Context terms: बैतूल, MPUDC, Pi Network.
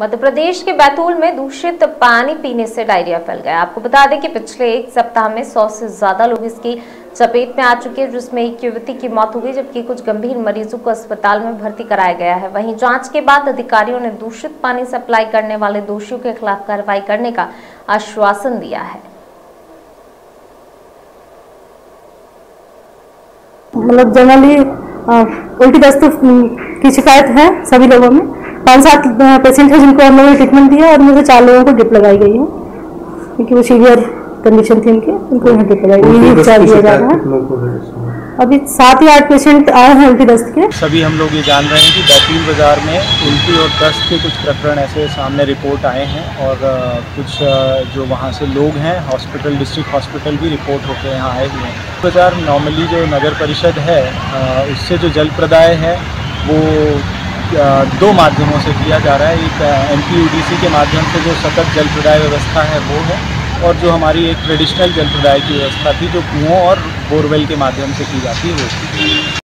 मध्य प्रदेश के बैतूल में दूषित पानी पीने से डायरिया फैल गया। आपको बता दें कि पिछले एक सप्ताह में 100 से ज्यादा लोग इसकी चपेट में आ चुके हैं, जिसमें एक युवती की मौत हो गई, जबकि कुछ गंभीर मरीजों को अस्पताल में भर्ती कराया गया है। वहीं जांच के बाद अधिकारियों ने दूषित पानी सप्लाई करने वाले दोषियों के खिलाफ कार्रवाई करने का आश्वासन दिया है। मतलब जनरली उल्टी दस्त की शिकायत है सभी लोगों में। 5-7 पेशेंट है जिनको हम लोगों ने ट्रीटमेंट दिया और मुझे 4 लोगों को ड्रिप लगाई गई है, क्योंकि वो सीवियर कंडीशन थी इनके, उनको यहाँ ड्रिप लगाई गई है, उपचार दिया जा रहा है। अभी 7 या 8 पेशेंट आए हैं उल्टी दस्त के। सभी हम लोग ये जान रहे हैं कि बैतूल बाजार में उल्टी और दस्त के कुछ प्रकरण ऐसे सामने रिपोर्ट आए हैं और कुछ जो वहाँ से लोग हैं हॉस्पिटल, डिस्ट्रिक्ट हॉस्पिटल भी रिपोर्ट होकर यहाँ आए हुए हैं। बाजार नॉर्मली जो नगर परिषद है उससे जो जल प्रदाय है वो 2 माध्यमों से किया जा रहा है। एक MPUDC के माध्यम से जो सतत जल प्रदाय व्यवस्था है वो है, और जो हमारी एक ट्रेडिशनल जल प्रदाय की व्यवस्था थी जो कुओं और बोरवेल के माध्यम से की जाती है वो।